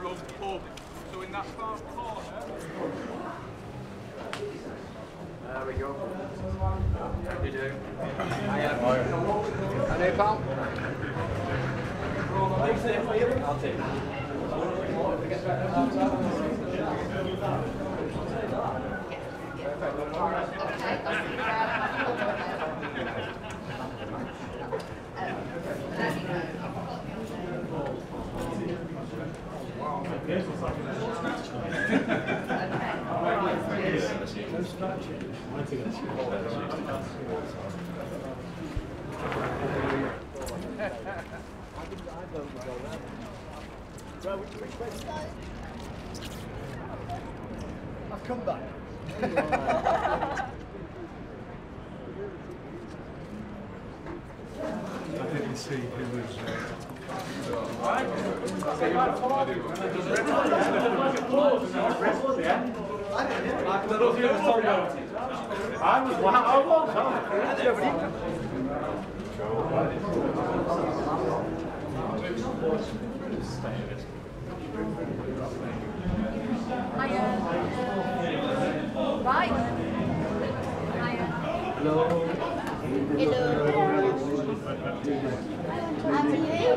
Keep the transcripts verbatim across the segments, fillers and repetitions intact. Barrow pub. So in that far corner. There we go. How do you do? I am. How do you, pal? I'll take it. Wow, this looks like a I don't know that. Right, I've come back. I didn't see who was I was I was I am. Right. I am. Hello. Hello. I'm here.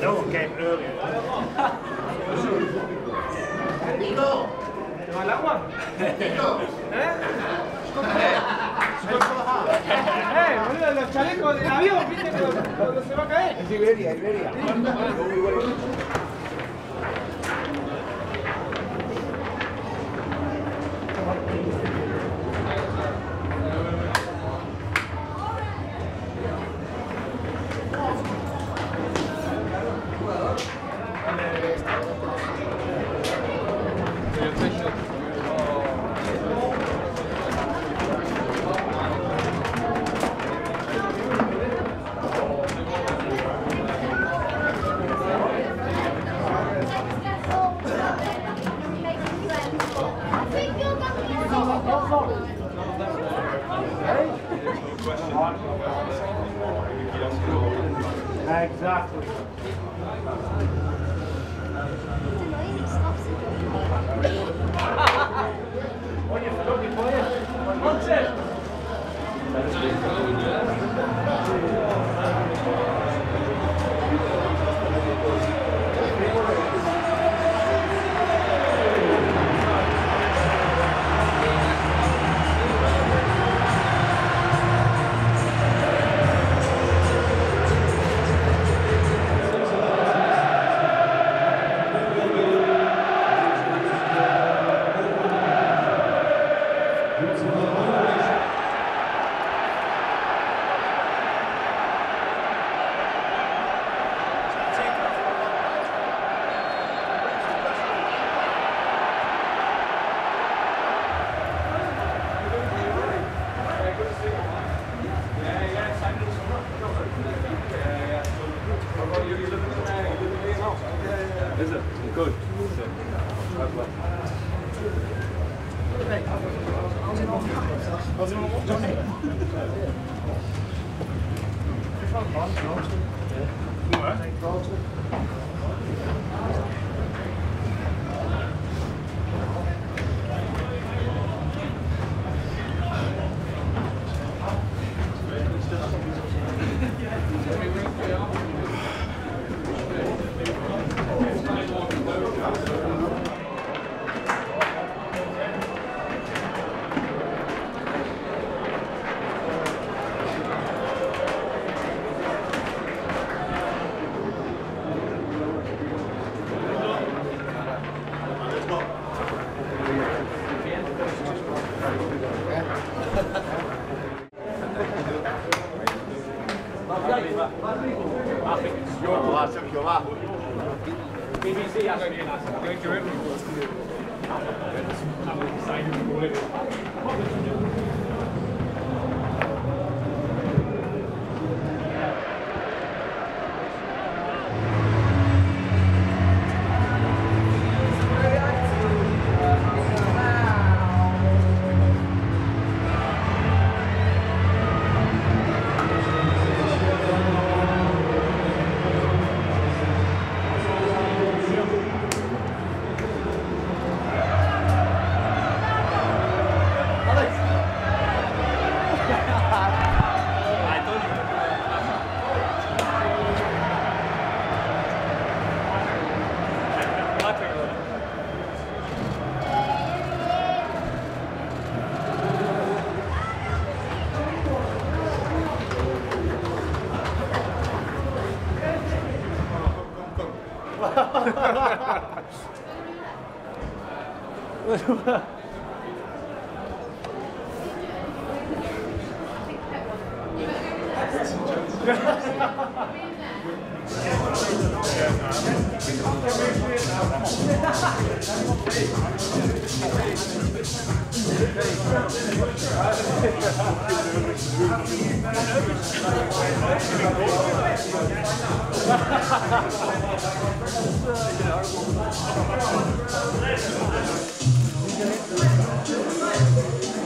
No one came earlier. Nico! ¿Te va el agua? ¿Eh? ¡Eh, boludo! Los chalecos del avión, ¿viste? ¿Dónde se va a caer? Es Iberia, Iberia. Exactly. Oye, ¿sabes lo que puedes? ¡Buenas noches! Thank you.